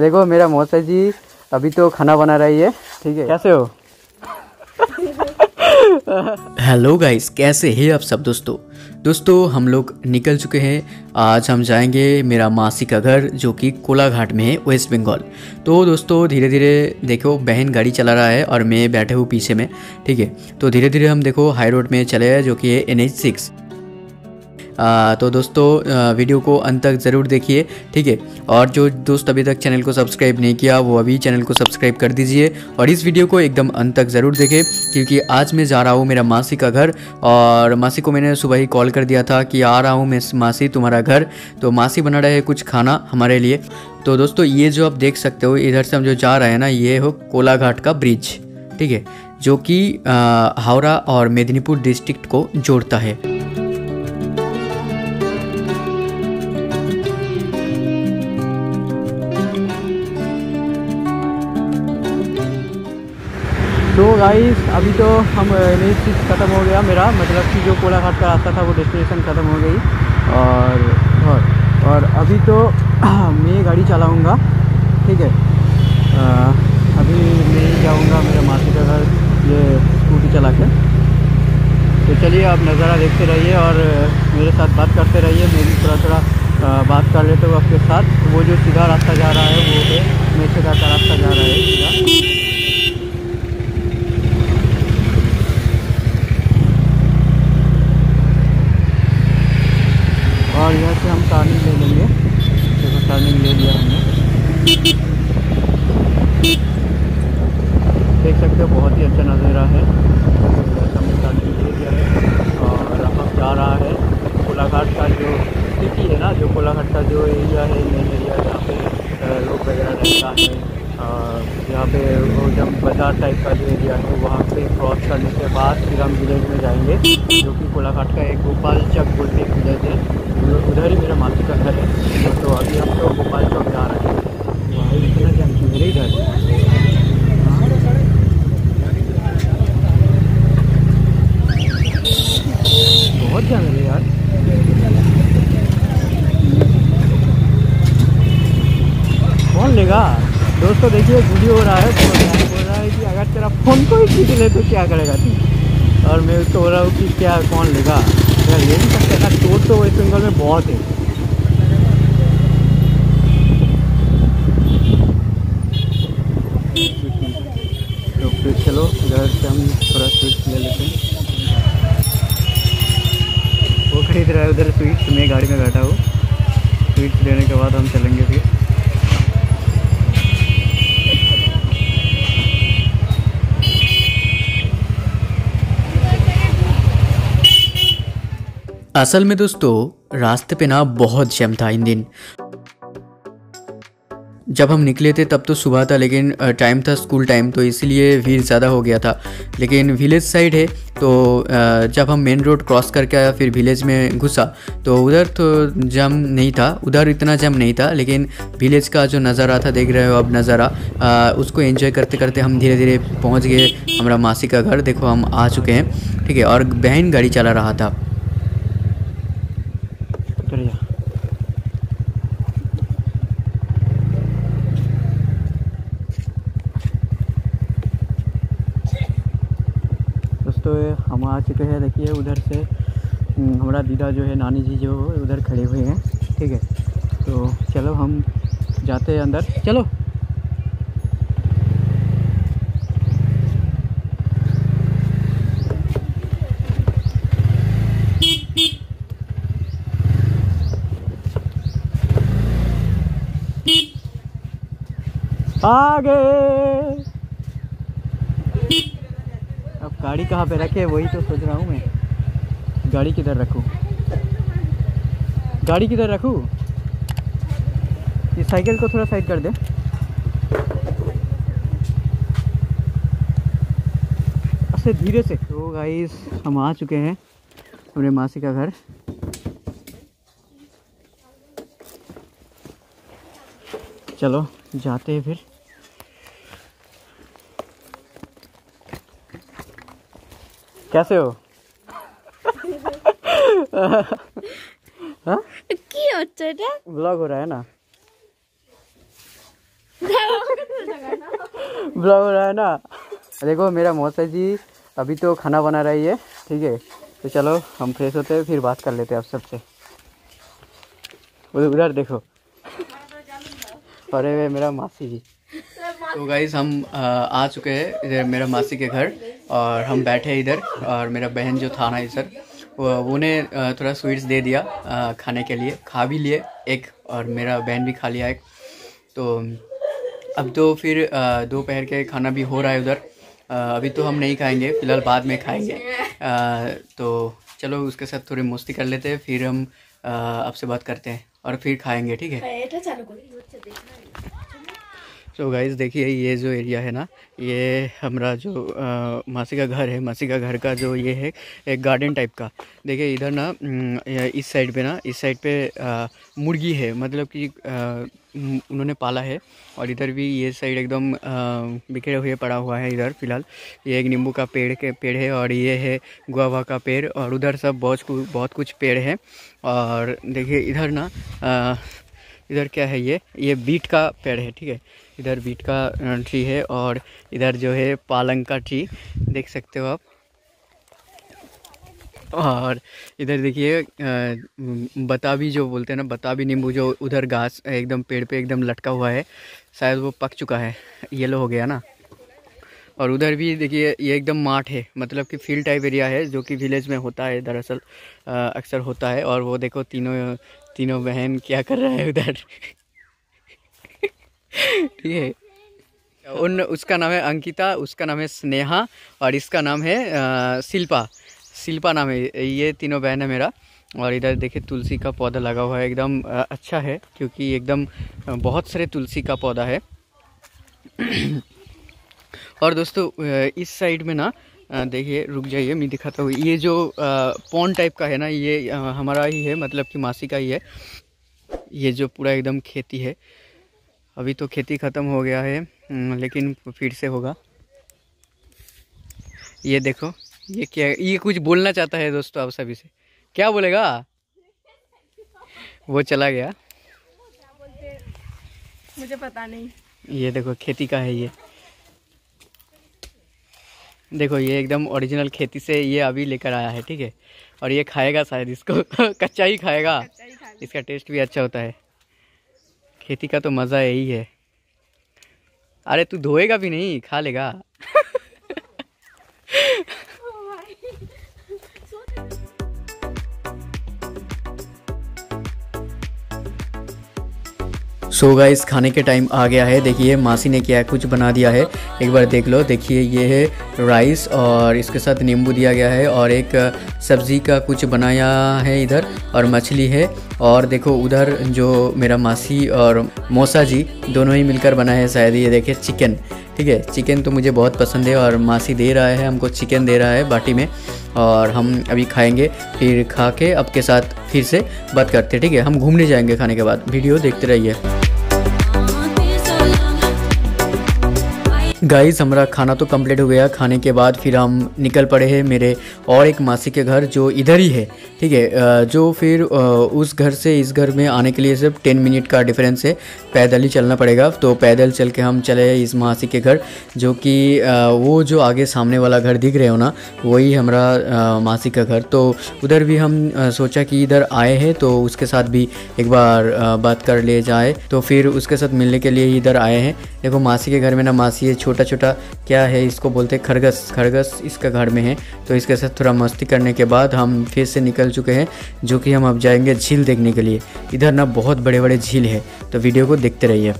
देखो मेरा मौसा जी अभी तो खाना बना रही है, ठीक है। कैसे हो? हेलो गाइस, कैसे हैं आप सब दोस्तों हम लोग निकल चुके हैं। आज हम जाएंगे मेरा मासी का घर जो कि कोलाघाट में है, वेस्ट बंगाल। तो दोस्तों धीरे धीरे देखो बहन गाड़ी चला रहा है और मैं बैठे हूँ पीछे में, ठीक है। तो धीरे धीरे हम देखो हाई रोड में चले हैं जो कि है NH6। तो दोस्तों वीडियो को अंत तक ज़रूर देखिए, ठीक है। और जो दोस्त अभी तक चैनल को सब्सक्राइब नहीं किया वो अभी चैनल को सब्सक्राइब कर दीजिए और इस वीडियो को एकदम अंत तक ज़रूर देखें, क्योंकि आज मैं जा रहा हूँ मेरा मासी का घर। और मासी को मैंने सुबह ही कॉल कर दिया था कि आ रहा हूँ मैं मासी तुम्हारा घर। तो मासी बना रहे हैं कुछ खाना हमारे लिए। तो दोस्तों ये जो आप देख सकते हो इधर से हम जो जा रहे हैं ना, ये हो कोलाघाट का ब्रिज, ठीक है, जो कि हावड़ा और मेदिनीपुर डिस्ट्रिक्ट को जोड़ता है। तो गाइस अभी तो हम NH6 ख़त्म हो गया मेरा, मतलब कि जो कोलाघाट का रास्ता था वो डेस्टिनेशन ख़त्म हो गई। और अभी तो मैं गाड़ी चलाऊंगा, ठीक है। अभी मैं जाऊंगा मेरे मासी का घर ये स्कूटी चला के। तो चलिए आप नज़ारा देखते रहिए और मेरे साथ बात करते रहिए। मैं भी थोड़ा थोड़ा बात कर लेता हूँ आपके साथ। वो जो सीधा रास्ता जा रहा है वो है मेछेघाट का रास्ता जा रहा है सीधा। और यहाँ से हम टर्निंग ले लेंगे, देखो टर्निंग ले लिया हमने, देख सकते हो बहुत ही अच्छा नज़ारा है। हमने टर्निंग ले लिया है और हम जा रहा है कोलाघाट का जो सिटी है ना, जो कोलाघाट का जो एरिया है, मेन एरिया जहाँ पे लोग वगैरह रहता है, यहाँ पे वो जब बाज़ार टाइप का जो एरिया है वहाँ पे क्रॉस करने के बाद फिर हम विलेज में जाएंगे जो कि कोलाघाट का एक गोपाल चौक बोलते एक विलेज है, उधर ही मेरा मासी का घर है। तो अभी हम तो गोपाल चौक जा रहे हैं, वहाँ इतना जंक्शन मेरे घर बहुत जान है यार। कौन लेगा दोस्तों? देखिए वीडियो हो रहा है, तो बोल रहा है कि अगर तेरा फ़ोन को ही खींच ले तो क्या करेगा तू, और मैं उसको बोल रहा हूँ कि क्या कौन लेगा यार, ये भी सकता था। चोट तो वेस्ट बंगाल में बहुत है। तो फिर चलो घर से हम थोड़ा स्वीट्स ले लेते हैं। वो खरीद रहा है उधर स्वीट्स, मैं गाड़ी में बैठा हूँ। स्वीट्स लेने के बाद हम चलेंगे फिर। असल में दोस्तों रास्ते पे ना बहुत जम था इन दिन। जब हम निकले थे तब तो सुबह था, लेकिन टाइम था स्कूल टाइम, तो इसीलिए भीड़ ज़्यादा हो गया था। लेकिन विलेज साइड है तो जब हम मेन रोड क्रॉस करके आया फिर विलेज में घुसा तो उधर तो जाम नहीं था, उधर इतना जाम नहीं था। लेकिन विलेज का जो नज़ारा था, देख रहे हो अब नज़ारा, उसको एंजॉय करते करते हम धीरे धीरे पहुँच गए हमारा मासी का घर। देखो हम आ चुके हैं, ठीक है। और बहन गाड़ी चला रहा था। तो हम आ चुके हैं, देखिए उधर से हमारा दीदा जो है, नानी जी जो उधर खड़े हुए हैं, ठीक है। तो चलो हम जाते हैं अंदर, चलो। आगे गाड़ी कहाँ पे रखे, वही तो सोच रहा हूँ मैं, गाड़ी किधर रखूँ। ये साइकिल को थोड़ा साइड कर दे। अच्छा धीरे से। तो गाइस हम आ चुके हैं अपने मासी का घर। चलो जाते हैं फिर। कैसे हो? हाँ? ब्लॉग हो रहा है ना। ब्लॉग हो रहा है ना। देखो मेरा मौसा जी अभी तो खाना बना रही है, ठीक है। तो चलो हम फ्रेश होते हैं, फिर बात कर लेते हैं आप सबसे। उधर देखो, अरे वे मेरा मासी जी। तो गाइस हम आ चुके हैं इधर मेरा मासी के घर, और हम बैठे हैं इधर। और मेरा बहन जो था ना इधर, वो ने थोड़ा स्वीट्स दे दिया खाने के लिए। खा भी लिए एक, और मेरा बहन भी खा लिया एक। तो अब तो फिर दोपहर के खाना भी हो रहा है उधर। अभी तो हम नहीं खाएंगे, फ़िलहाल बाद में खाएंगे। तो चलो उसके साथ थोड़ी मस्ती कर लेते हैं, फिर हम आपसे बात करते हैं और फिर खाएंगे, ठीक है। तो गाइज़ देखिए ये जो एरिया है ना, ये हमारा जो मासी का घर है। मासी का घर का जो ये है एक गार्डन टाइप का। देखिए इधर ना इस साइड पे ना, इस साइड पे मुर्गी है, मतलब कि उन्होंने पाला है। और इधर भी ये साइड एकदम बिखरे हुए पड़ा हुआ है इधर। फ़िलहाल ये एक नींबू का पेड़ है, और ये है गुआवा का पेड़, और उधर सब बहुत कुछ पेड़ है। और देखिए इधर ना इधर क्या है, ये बीट का पेड़ है, ठीक है। इधर बीट का ट्री है, और इधर जो है पालंग का ट्री, देख सकते हो आप। और इधर देखिए बताबी जो बोलते हैं ना, बताबी नींबू जो उधर घास एकदम पेड़ पे एकदम लटका हुआ है, शायद वो पक चुका है, येलो हो गया ना। और उधर भी देखिए ये एकदम माठ है, मतलब कि फील्ड टाइप एरिया है, जो कि विलेज में होता है दरअसल, अक्सर होता है। और वो देखो तीनों बहन क्या कर रहा है उधर, ठीक है। उसका नाम है अंकिता, उसका नाम है स्नेहा, और इसका नाम है शिल्पा। शिल्पा नाम है, ये तीनों बहन है मेरा। और इधर देखिए तुलसी का पौधा लगा हुआ है, एकदम अच्छा है, क्योंकि एकदम बहुत सारे तुलसी का पौधा है। और दोस्तों इस साइड में ना देखिए, रुक जाइए मैं दिखाता हूँ। ये जो पॉन्ड टाइप का है ना, ये हमारा ही है, मतलब कि मासी का ही है। ये जो पूरा एकदम खेती है, अभी तो खेती ख़त्म हो गया है, लेकिन फिर से होगा। ये देखो ये क्या, ये कुछ बोलना चाहता है दोस्तों आप सभी से, क्या बोलेगा? वो चला गया, मुझे पता नहीं। ये देखो खेती का है, ये देखो ये एकदम ओरिजिनल खेती से ये अभी लेकर आया है, ठीक है। और ये खाएगा शायद, इसको कच्चा ही खाएगा, इसका टेस्ट भी अच्छा होता है। खेती का तो मज़ा यही है। अरे तू धोएगा भी नहीं, खा लेगा। सो गाइस खाने के टाइम आ गया है। देखिए मासी ने क्या कुछ बना दिया है, एक बार देख लो। देखिए ये है राइस, और इसके साथ नींबू दिया गया है, और एक सब्जी का कुछ बनाया है इधर, और मछली है। और देखो उधर जो मेरा मासी और मौसा जी दोनों ही मिलकर बनाए हैं शायद। ये देखिए चिकन, ठीक है। चिकन तो मुझे बहुत पसंद है, और मासी दे रहा है हमको, चिकन दे रहा है बाटी में। और हम अभी खाएंगे, फिर खा के आपके साथ फिर से बात करते हैं, ठीक है। हम घूमने जाएंगे खाने के बाद, वीडियो देखते रहिए। गाइस हमारा खाना तो कंप्लीट हो गया। खाने के बाद फिर हम निकल पड़े हैं मेरे और एक मासी के घर, जो इधर ही है, ठीक है। जो फिर उस घर से इस घर में आने के लिए सिर्फ 10 मिनट का डिफरेंस है, पैदल ही चलना पड़ेगा। तो पैदल चल के हम चले इस मासी के घर, जो कि वो जो आगे सामने वाला घर दिख रहे हो ना, वही हमारा मासी का घर। तो उधर भी हम सोचा कि इधर आए हैं तो उसके साथ भी एक बार बात कर ले जाए, तो फिर उसके साथ मिलने के लिए इधर आए हैं। देखो मासी के घर में ना, मासी है छोटा छोटा क्या है, इसको बोलते हैं खरगोश। खरगोश इसका घर में है, तो इसके साथ थोड़ा मस्ती करने के बाद हम फिर से निकल चुके हैं, जो कि हम अब जाएंगे झील देखने के लिए। इधर ना बहुत बड़े बड़े झील है, तो वीडियो को देखते रहिए।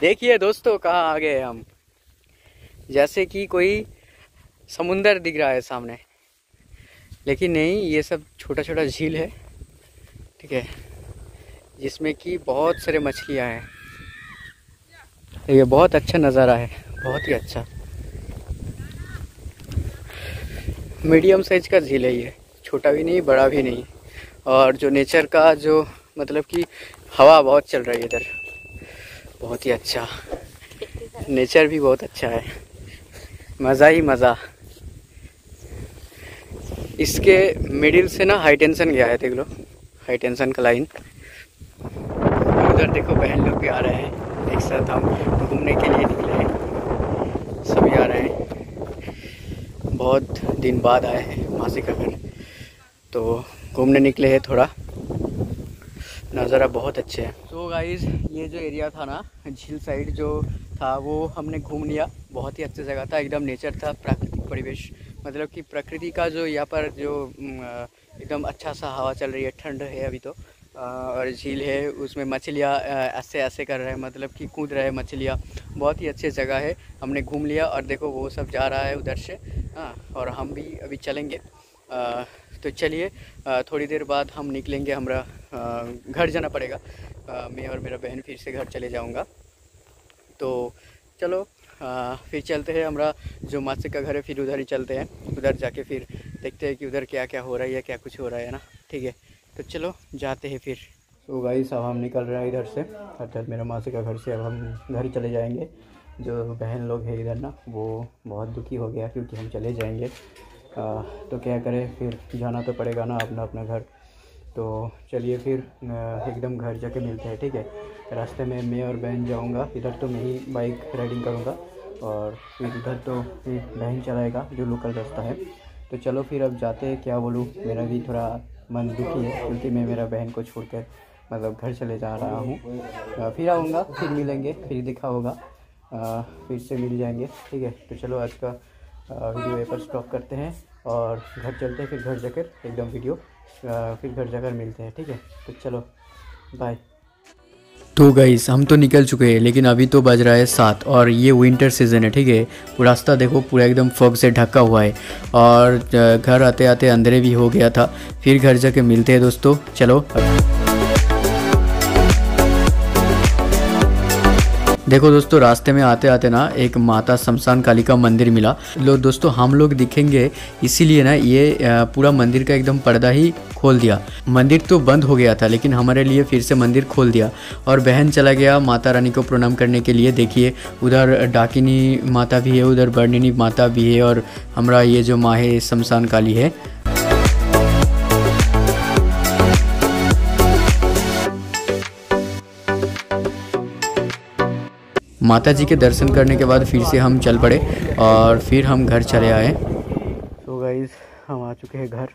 देखिए दोस्तों कहाँ आ गए हम, जैसे कि कोई समुंदर दिख रहा है सामने, लेकिन नहीं, ये सब छोटा छोटा झील है, ठीक है, जिसमें कि बहुत सारे मछलियाँ हैं। ये बहुत अच्छा नज़ारा है, बहुत ही अच्छा। मीडियम साइज का झील है ये, छोटा भी नहीं बड़ा भी नहीं। और जो नेचर का जो मतलब कि हवा बहुत चल रही है इधर, बहुत ही अच्छा, नेचर भी बहुत अच्छा है, मज़ा ही मज़ा। इसके मिडिल से ना हाई टेंशन गया है, देख लो हाई टेंशन का लाइन। उधर देखो बहन लोग भी आ रहे हैं, एक साथ हम घूमने के लिए निकले हैं, सभी आ रहे हैं, बहुत दिन बाद आए हैं मासी का घर, तो घूमने निकले हैं, थोड़ा नज़ारा बहुत अच्छे हैं। तो गाइज़ ये जो एरिया था ना झील साइड जो था वो हमने घूम लिया, बहुत ही अच्छी जगह था, एकदम नेचर था, प्राकृतिक परिवेश, मतलब कि प्रकृति का जो यहाँ पर जो एकदम अच्छा सा हवा चल रही है, ठंड है अभी तो, और झील है उसमें मछलियाँ ऐसे ऐसे कर रहे हैं, मतलब कि कूद रहे हैं मछलियाँ, बहुत ही अच्छी जगह है, हमने घूम लिया। और देखो वो सब जा रहा है उधर से, हाँ, और हम भी अभी चलेंगे। तो चलिए थोड़ी देर बाद हम निकलेंगे, हमारा घर जाना पड़ेगा, मैं और मेरा बहन फिर से घर चले जाऊँगा। तो चलो फिर चलते हैं, हमारा जो मासी का घर है फिर उधर ही चलते हैं, उधर जाके फिर देखते हैं कि उधर क्या क्या हो रहा है या क्या कुछ हो रहा है ना, ठीक है तो चलो जाते हैं फिर। तो गाइस अब हम निकल रहे हैं इधर से, अर्थात मेरा मासी का घर से अब हम घर चले जाएंगे। जो बहन लोग हैं इधर ना वो बहुत दुखी हो गया क्योंकि हम चले जाएंगे, तो क्या करें, फिर जाना तो पड़ेगा ना अपना अपना घर। तो चलिए फिर एकदम घर जाके मिलते हैं, ठीक है। रास्ते में मैं और बहन जाऊंगा, इधर तो मैं ही बाइक राइडिंग करूंगा और फिर उधर तो बहन चलाएगा जो लोकल रास्ता है। तो चलो फिर अब जाते हैं, क्या बोलूँ, मेरा भी थोड़ा मन दुखी है क्योंकि मैं मेरा बहन को छोड़कर मतलब घर चले जा रहा हूँ। फिर आऊँगा, फिर मिलेंगे, फिर दिखा होगा, फिर से मिल जाएंगे, ठीक है। तो चलो आज का वीडियो यहाँ पर स्टॉप करते हैं और घर चलते हैं, फिर घर जाकर एकदम वीडियो फिर घर जाकर मिलते हैं, ठीक है तो चलो बाय। तो गाइस हम तो निकल चुके हैं लेकिन अभी तो बज रहा है 7 और ये विंटर सीजन है, ठीक है। रास्ता देखो पूरा एकदम फॉग से ढका हुआ है और घर आते आते अंधेरे भी हो गया था। फिर घर जाके मिलते हैं दोस्तों, चलो। देखो दोस्तों रास्ते में आते आते ना एक माता शमशान काली का मंदिर मिला। लो दोस्तों हम लोग दिखेंगे इसीलिए ना ये पूरा मंदिर का एकदम पर्दा ही खोल दिया। मंदिर तो बंद हो गया था लेकिन हमारे लिए फिर से मंदिर खोल दिया। और बहन चला गया माता रानी को प्रणाम करने के लिए। देखिए उधर डाकिनी माता भी है, उधर वर्णिनी माता भी है और हमारा ये जो माँ है शमशान काली है। माता जी के दर्शन करने के बाद फिर से हम चल पड़े और फिर हम घर चले आए। तो गाइज़ हम आ चुके हैं घर,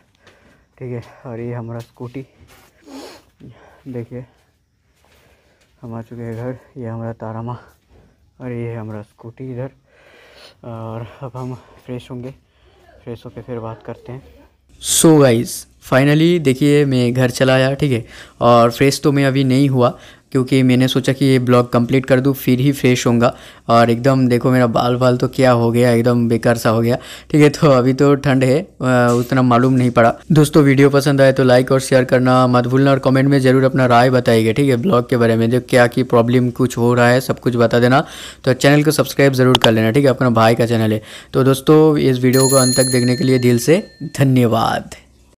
ठीक है। और ये हमारा स्कूटी, देखिए हम आ चुके हैं घर, ये हमारा तारामा और ये है हमारा स्कूटी इधर। और अब हम फ्रेश होंगे, फ्रेश होके फिर बात करते हैं। सो गाइज़ फाइनली देखिए मैं घर चला आया, ठीक है। और फ्रेश तो मैं अभी नहीं हुआ क्योंकि मैंने सोचा कि ये ब्लॉग कंप्लीट कर दूँ फिर ही फ्रेश होऊंगा। और एकदम देखो मेरा बाल बाल तो क्या हो गया, एकदम बेकार सा हो गया, ठीक है। तो अभी तो ठंड है उतना मालूम नहीं पड़ा। दोस्तों वीडियो पसंद आए तो लाइक और शेयर करना मत भूलना और कमेंट में ज़रूर अपना राय बताइएगा, ठीक है। ब्लॉग के बारे में जो क्या की प्रॉब्लम कुछ हो रहा है सब कुछ बता देना। तो चैनल को सब्सक्राइब ज़रूर कर लेना, ठीक है, अपना भाई का चैनल है। तो दोस्तों इस वीडियो को अंत तक देखने के लिए दिल से धन्यवाद।